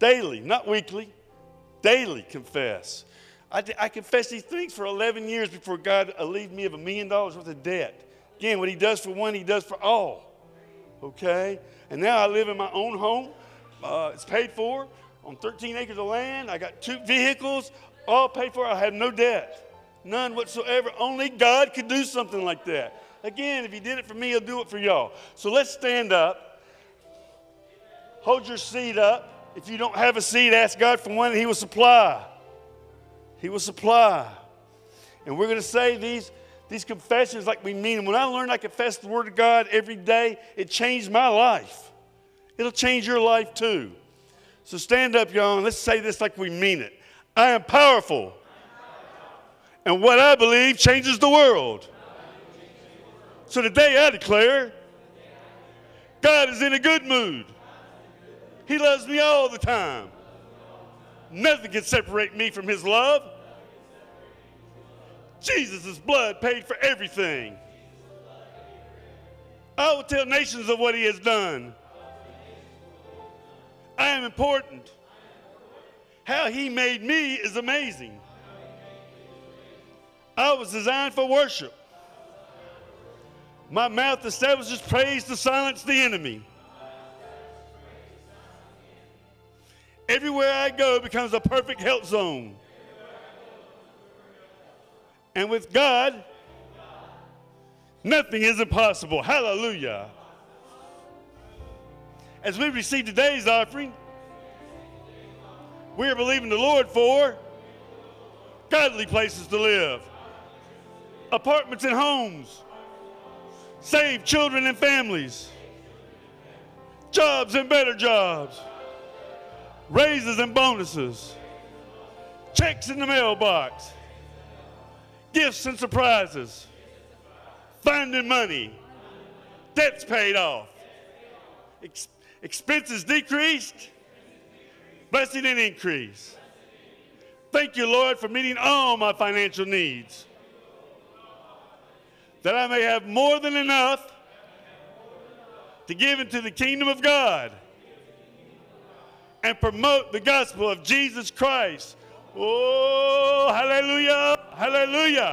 Daily, not weekly. Daily confess. I confessed these things for 11 years before God relieved me of $1 million worth of debt. Again, what he does for one, he does for all. Okay? And now I live in my own home. It's paid for. On 13 acres of land. I got 2 vehicles. All paid for. I have no debt. None whatsoever. Only God could do something like that. Again, if he did it for me, he'll do it for y'all. So let's stand up. Hold your seat up. If you don't have a seat, ask God for one and he will supply. He will supply. And we're going to say these confessions like we mean them. When I learned I confessed the Word of God every day, it changed my life. It'll change your life too. So stand up, y'all, and let's say this like we mean it. I am powerful. And what I believe changes the world. So today I declare, God is in a good mood. He loves me all the time. Nothing can separate me from his love. Jesus' blood paid for everything. I will tell nations of what he has done. I am important. How he made me is amazing. I was designed for worship. My mouth establishes praise to silence the enemy. Everywhere I go becomes a perfect help zone. And with God, nothing is impossible. Hallelujah. As we receive today's offering, we are believing the Lord for godly places to live, apartments and homes, saved children and families, jobs and better jobs, raises and bonuses, checks in the mailbox, gifts and surprises, finding money, debts paid off, expenses decreased, blessing and increase. Thank you, Lord, for meeting all my financial needs, that I may have more than enough to give into the kingdom of God and promote the gospel of Jesus Christ. Oh, hallelujah, hallelujah.